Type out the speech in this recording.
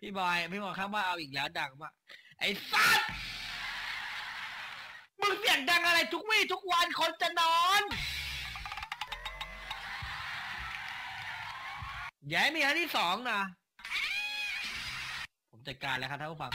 พี่บอยข้างบ้านเอาอีกแล้วดังมากไอ้สัสมึงเสียงดังอะไรทุกวี่ทุกวันคนจะนอนอย่าให้มีครั้งที่ 2นะผมจัดการแล้วครับท่านผู้ฟัง